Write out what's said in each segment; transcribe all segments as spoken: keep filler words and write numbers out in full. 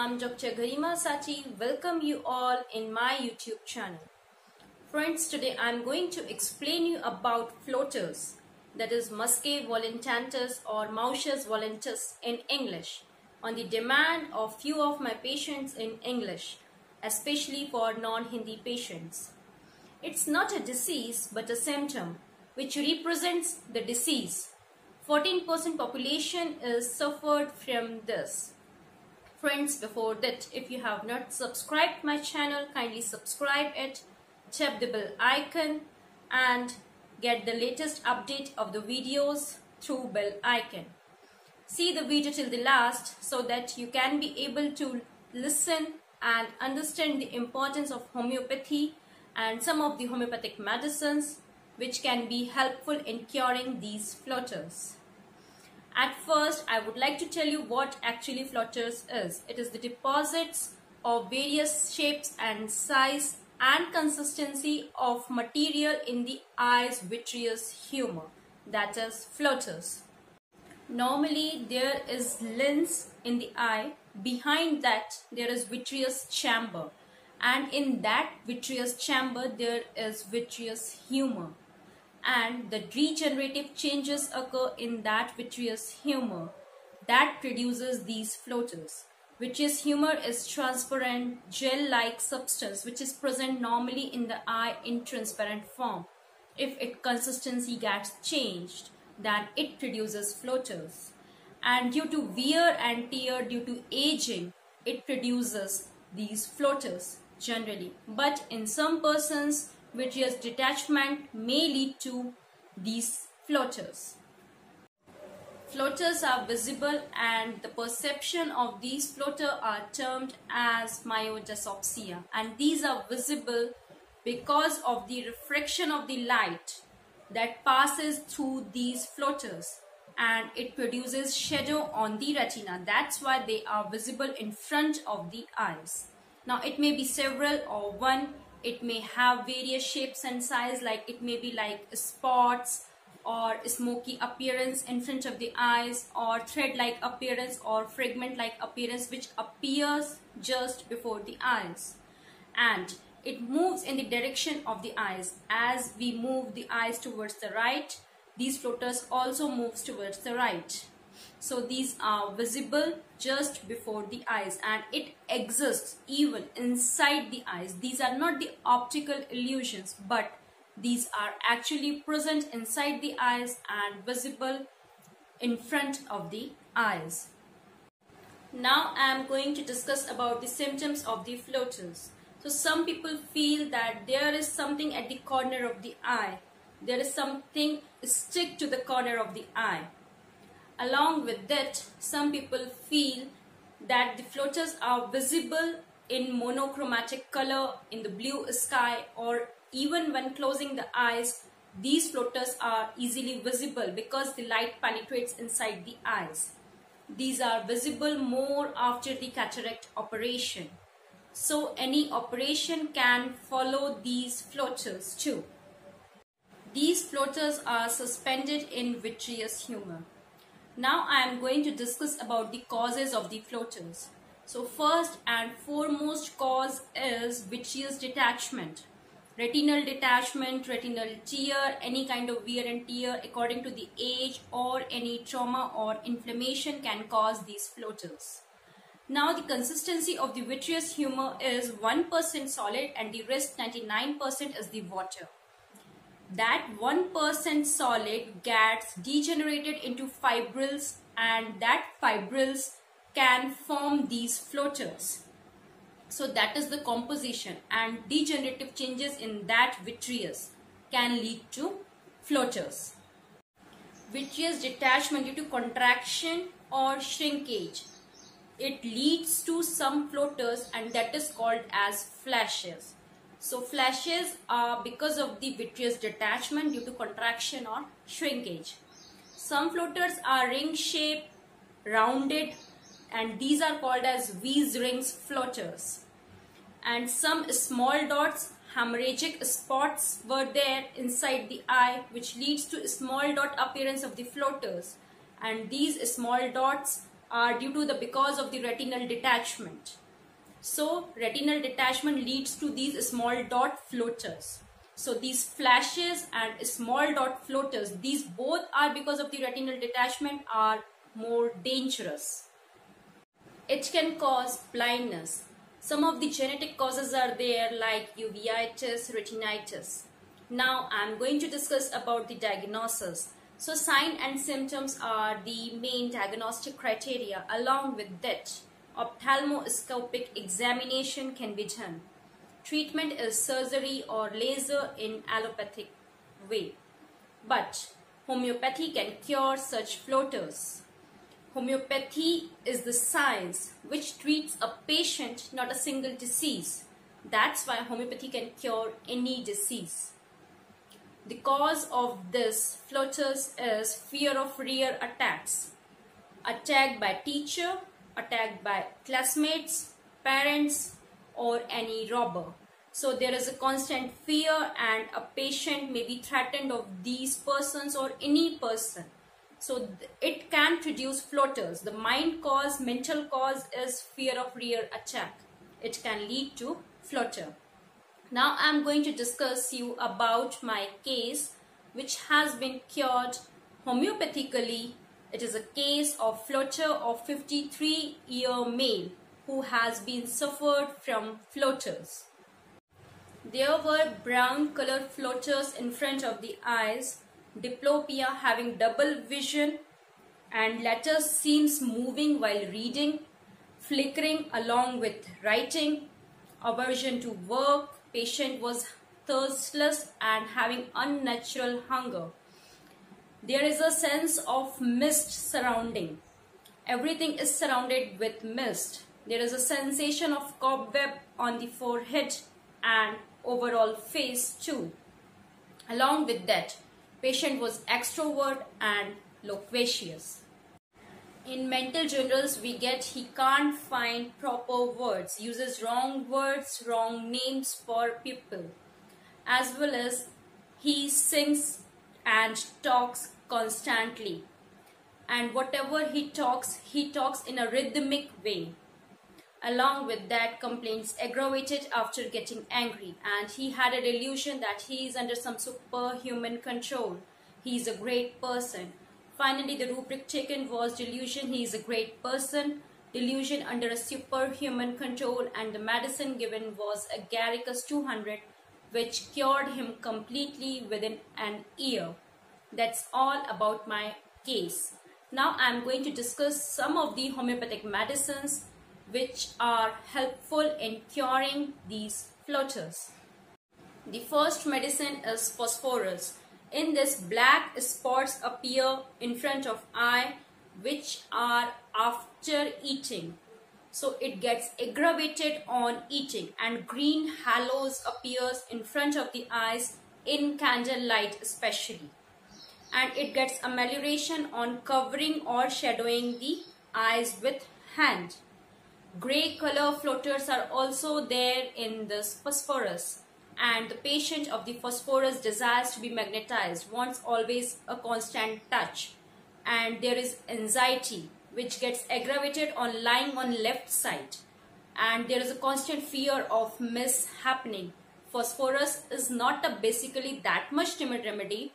I'm Doctor Garima Asati. Welcome you all in my YouTube channel. Friends, today I'm going to explain you about floaters, that is muscae volitans or mauches volitans in English, on the demand of few of my patients in English, especially for non-Hindi patients. It's not a disease but a symptom which represents the disease. fourteen percent population is suffered from this. Friends, before that, if you have not subscribed my channel, kindly subscribe it, tap the bell icon and get the latest update of the videos through bell icon. See the video till the last so that you can be able to listen and understand the importance of homeopathy and some of the homeopathic medicines which can be helpful in curing these floaters. At first, I would like to tell you what actually floaters is. It is the deposits of various shapes and size and consistency of material in the eye's vitreous humor, that is floaters. Normally, there is lens in the eye. Behind that, there is vitreous chamber. And in that vitreous chamber, there is vitreous humor. And the degenerative changes occur in that vitreous humor that produces these floaters. Vitreous humor is transparent gel-like substance which is present normally in the eye in transparent form. If its consistency gets changed, then it produces floaters. And due to wear and tear due to aging, it produces these floaters generally. But in some persons, vitreous detachment may lead to these floaters. Floaters are visible and the perception of these floaters are termed as myodesopsia, and these are visible because of the refraction of the light that passes through these floaters and it produces shadow on the retina. That's why they are visible in front of the eyes. Now it may be several or one. It may have various shapes and size, like it may be like spots or smoky appearance in front of the eyes, or thread-like appearance or fragment-like appearance which appears just before the eyes. And it moves in the direction of the eyes. As we move the eyes towards the right, these floaters also moves towards the right. So these are visible just before the eyes and it exists even inside the eyes. These are not the optical illusions, but these are actually present inside the eyes and visible in front of the eyes. Now I am going to discuss about the symptoms of the floaters. So some people feel that there is something at the corner of the eye. There is something stick to the corner of the eye. Along with that, some people feel that the floaters are visible in monochromatic color in the blue sky, or even when closing the eyes, these floaters are easily visible because the light penetrates inside the eyes. These are visible more after the cataract operation. So any operation can follow these floaters too. These floaters are suspended in vitreous humor. Now I am going to discuss about the causes of the floaters. So first and foremost cause is vitreous detachment. Retinal detachment, retinal tear, any kind of wear and tear according to the age or any trauma or inflammation can cause these floaters. Now the consistency of the vitreous humor is one percent solid and the rest ninety-nine percent is the water. That one percent solid gets degenerated into fibrils, and that fibrils can form these floaters. So that is the composition, and degenerative changes in that vitreous can lead to floaters. Vitreous detachment due to contraction or shrinkage, it leads to some floaters and that is called as flashes. So flashes are because of the vitreous detachment due to contraction or shrinkage. Some floaters are ring-shaped, rounded, and these are called as Weiss rings floaters. And some small dots, hemorrhagic spots were there inside the eye, which leads to small dot appearance of the floaters. And these small dots uh, due to the because of the retinal detachment. So retinal detachment leads to these small dot floaters. So these flashes and small dot floaters, these both are because of the retinal detachment, are more dangerous. It can cause blindness. Some of the genetic causes are there like uveitis, retinitis. Now I am going to discuss about the diagnosis. So sign and symptoms are the main diagnostic criteria. Along with that, ophthalmoscopic examination can be done. Treatment is surgery or laser in allopathic way. But homeopathy can cure such floaters. Homeopathy is the science which treats a patient, not a single disease. That's why homeopathy can cure any disease. The cause of this floaters is fear of rear attacks. Attack by teacher, attack by classmates, parents, or any robber. So there is a constant fear and a patient may be threatened of these persons or any person. So it can produce floaters. The mind cause, mental cause is fear of rear attack. It can lead to floater. Now I am going to discuss you about my case which has been cured homeopathically. It is a case of floater of fifty-three year male who has been suffered from floaters. There were brown color floaters in front of the eyes, diplopia, having double vision, and letters seems moving while reading, flickering along with writing, aversion to work, patient was thirstless and having unnatural hunger. There is a sense of mist surrounding. Everything is surrounded with mist. There is a sensation of cobweb on the forehead and overall face too. Along with that, patient was extrovert and loquacious. In mental journals we get he can't find proper words, uses wrong words, wrong names for people, as well as he sings and talks constantly, and whatever he talks, he talks in a rhythmic way. Along with that, complaints aggravated after getting angry, and he had a delusion that he is under some superhuman control. He is a great person. Finally, the rubric taken was delusion, he is a great person, delusion under a superhuman control, and the medicine given was agaricus two hundred, which cured him completely within an year. That's all about my case. Now I am going to discuss some of the homeopathic medicines which are helpful in curing these floaters. The first medicine is phosphorus. In this, black spots appear in front of eye which are after eating. So it gets aggravated on eating, and green halos appears in front of the eyes in candlelight especially. And it gets amelioration on covering or shadowing the eyes with hand. Grey color floaters are also there in this phosphorus, and the patient of the phosphorus desires to be magnetized, wants always a constant touch, and there is anxiety which gets aggravated on lying on left side, and there is a constant fear of mishappening. Phosphorus is not a basically that much timid remedy,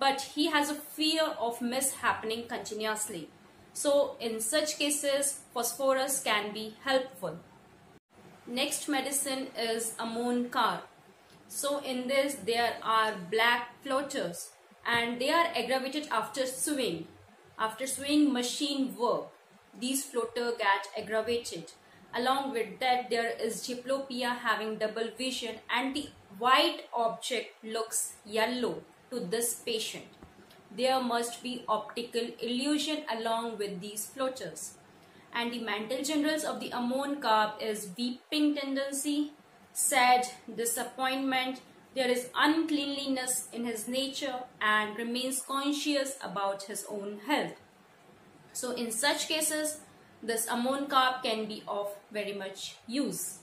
but he has a fear of mishappening continuously. So in such cases, phosphorus can be helpful. Next medicine is Ammonium Carb. So in this, there are black floaters, and they are aggravated after sewing, after sewing machine work. These floaters get aggravated. Along with that, there is diplopia, having double vision, and the white object looks yellow to this patient. There must be optical illusion along with these floaters. And the mental generals of the Ammonium Carb is weeping tendency, sad, disappointment. There is uncleanliness in his nature and remains conscious about his own health. So in such cases, this Ammonium Carb can be of very much use.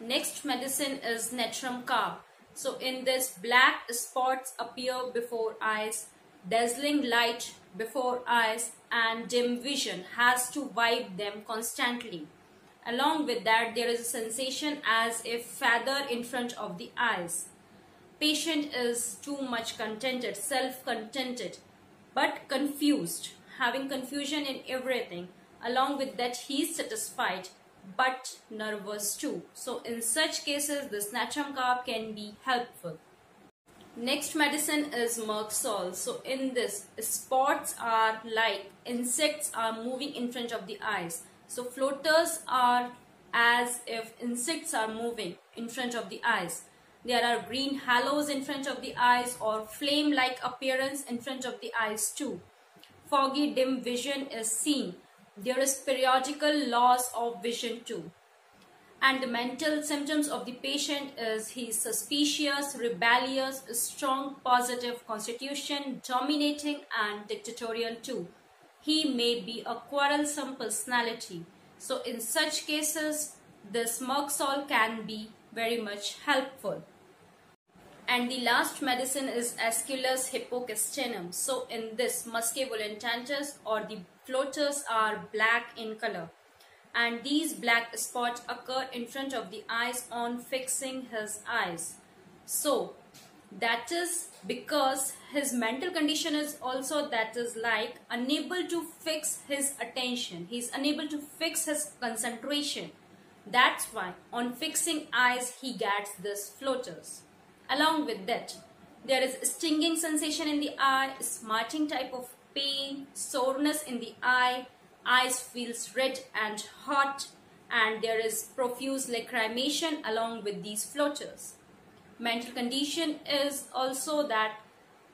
Next medicine is Natrum Carb. So in this, black spots appear before eyes dazzling light before eyes and dim vision has to wipe them constantly. Along with that, there is a sensation as if feather in front of the eyes. Patient is too much contented, self-contented, but confused, having confusion in everything. Along with that, he is satisfied but nervous too. So in such cases, this Natrum Carb can be helpful. Next medicine is Merc Sol. So in this, spots are like insects are moving in front of the eyes. So floaters are as if insects are moving in front of the eyes. There are green halos in front of the eyes or flame-like appearance in front of the eyes too. Foggy dim vision is seen. There is periodical loss of vision too. And the mental symptoms of the patient is he is suspicious, rebellious, strong positive constitution, dominating and dictatorial too. He may be a quarrelsome personality. So in such cases, this Merc Sol. Can be very much helpful. And the last medicine is Aesculus hippocastanum. So in this, muscae volitans or the floaters are black in color. And these black spots occur in front of the eyes on fixing his eyes. So that is because his mental condition is also that is like unable to fix his attention. He is unable to fix his concentration. That's why on fixing eyes he gets this floaters. Along with that, there is stinging sensation in the eye, smarting type of pain, soreness in the eye, eyes feels red and hot, and there is profuse lacrimation along with these floaters. Mental condition is also that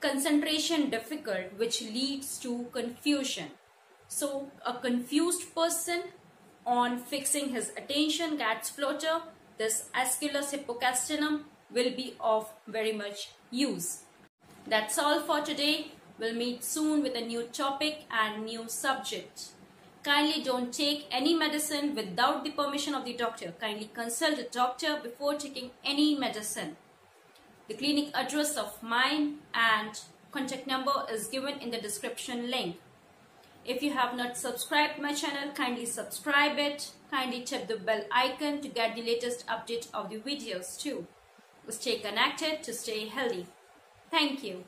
concentration difficult, which leads to confusion. So a confused person on fixing his attention gets floater. This Aesculus hippocastanum will be of very much use. That's all for today. We'll meet soon with a new topic and new subject. Kindly don't take any medicine without the permission of the doctor. Kindly consult a doctor before taking any medicine. The clinic address of mine and contact number is given in the description link. If you have not subscribed my channel, kindly subscribe it. Kindly tap the bell icon to get the latest update of the videos too. Stay connected to stay healthy. Thank you.